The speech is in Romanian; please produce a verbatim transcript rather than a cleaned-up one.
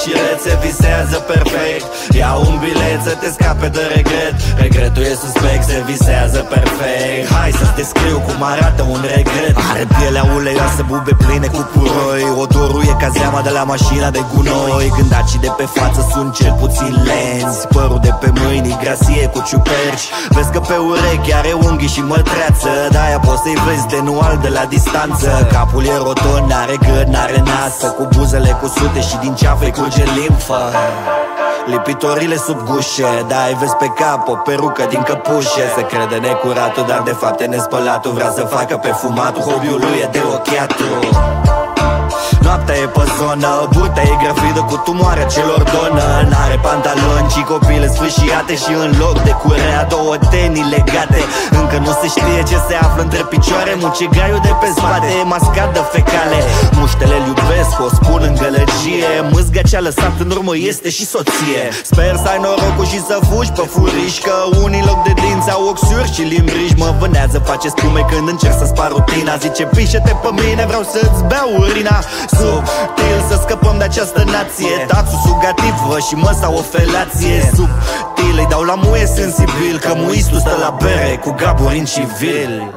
reșilețe, visează perfect. Ia un bilet să te scape de regret. Regretul e suspect, se visează perfect. Hai să te scriu cum arată un regret. Are pielea uleioasă, bube pline cu puroi. Odorul e ca zeama de la mașina de gunoi. Gândacii de pe față sunt cel puțin lenzi. Părul de pe mâini grasie cu ciuperci. Vezi că pe urechi are unghii și mătreață, de-aia poți să-i vezi de nual de la distanță. Capul e roton, n-are gât, n-are nasă, cu buzele cusute și din ceafă-i curge limfă. Lipitorile sub gușe, da, ai vezi pe cap o perucă din căpușe. Se crede necuratul, dar de fapt e nespălatul. Vrea să facă pe fumatul, hobby-ul lui e de ochiatul. Noaptea e pe zonă, burta e grăfidă cu tumoarea celor donă. N-are pantaloni, ci copile sfâșiate și în loc de curea două tenii legate. Încă nu se știe ce se află între picioare, mucegaiul de pe spate e mascat de fecale. Muștele-l iubesc, o spun în gălăgie, mâzga ce-a lăsat în urmă este și soție. Sper să ai norocul și să fugi pe furișcă, unii loc de dinți au oxiuri și limbriși. Mă vânează, face spume când încerc să spar rutina. Zice, pișe-te pe mine, vreau să-ți beau urina. Subtil să scăpăm de această nație, taxul sugativă și măsa o felație. Subtil îi dau la muie sensibil, că muistul stă la bere cu gaburi în civil.